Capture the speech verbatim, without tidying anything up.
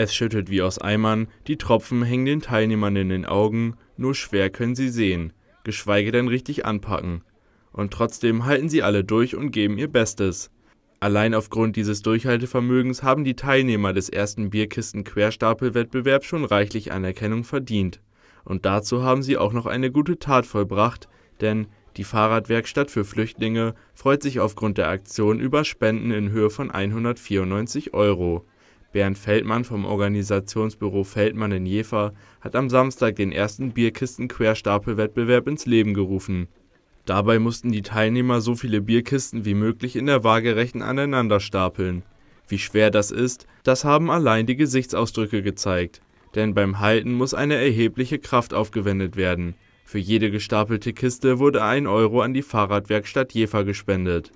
Es schüttet wie aus Eimern, die Tropfen hängen den Teilnehmern in den Augen, nur schwer können sie sehen, geschweige denn richtig anpacken. Und trotzdem halten sie alle durch und geben ihr Bestes. Allein aufgrund dieses Durchhaltevermögens haben die Teilnehmer des ersten Bierkisten-Querstapel-Wettbewerbs schon reichlich Anerkennung verdient. Und dazu haben sie auch noch eine gute Tat vollbracht, denn die Fahrradwerkstatt für Flüchtlinge freut sich aufgrund der Aktion über Spenden in Höhe von hundertvierundneunzig Euro. Bernd Feldmann vom Organisationsbüro Feldmann in Jever hat am Samstag den ersten Bierkisten-Querstapel-Wettbewerb ins Leben gerufen. Dabei mussten die Teilnehmer so viele Bierkisten wie möglich in der Waagerechten aneinander stapeln. Wie schwer das ist, das haben allein die Gesichtsausdrücke gezeigt. Denn beim Halten muss eine erhebliche Kraft aufgewendet werden. Für jede gestapelte Kiste wurde ein Euro an die Fahrradwerkstatt Jever gespendet.